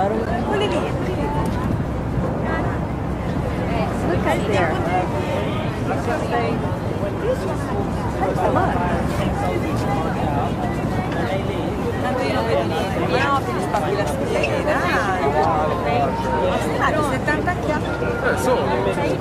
caro. Quelle lì, look at there. It's just saying, how's the luck? Tanto io non vedo niente, ma no, mi spacchi la schiena. Ma sei fatto 70 chiappe? Solo. 76.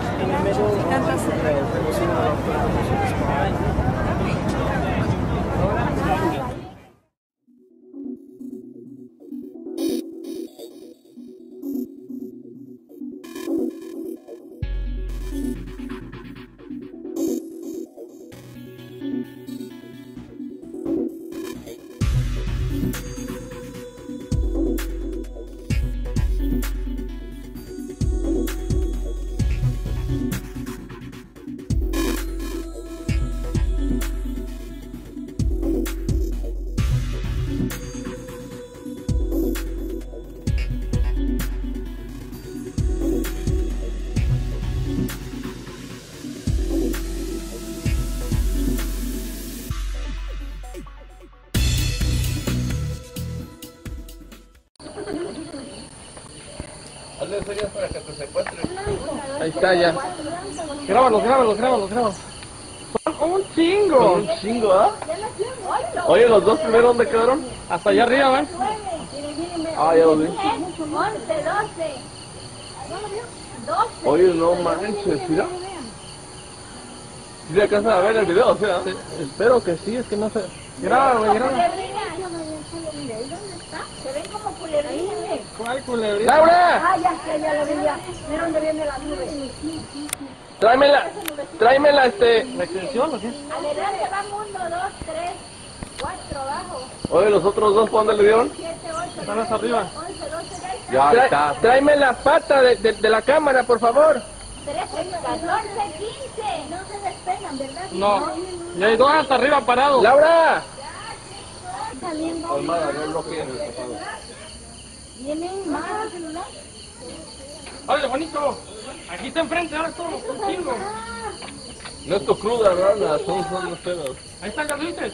Ahí está ya. Grábalos. Son un chingo. Son un chingo, ¿ah? ¿Eh? Oye, los dos primeros, ¿dónde quedaron? Hasta allá arriba, ¿eh? Ah, ya lo vi. 11, 12. Oye, no manches, mira. Si alcanzan a ver el video, o sea, espero que sí, es que no sé. Grábalo. Se ven como culebrines. ¿Cuál culebrina? ¡Laura! Ah, ya lo vi, ya. Mira dónde viene la nube. Tráemela, ¿la extensión o qué? Adelante van 1, 2, 3, 4 abajo. Oye, ¿los otros dos por dónde le dieron? 7, 8. Están hasta arriba. 11, 12, ya está. Tráeme la pata de la cámara, por favor. 13, 14, 15. No se despegan, ¿verdad? No. Y hay dos hasta arriba parados. ¡Laura! Saliendo. ¿Vienen más al celular? ¡Hola, bonito! Aquí está enfrente, ahora estamos contigo. No es tu cruda, ¿verdad? Son los pedos. Ahí están los líderes.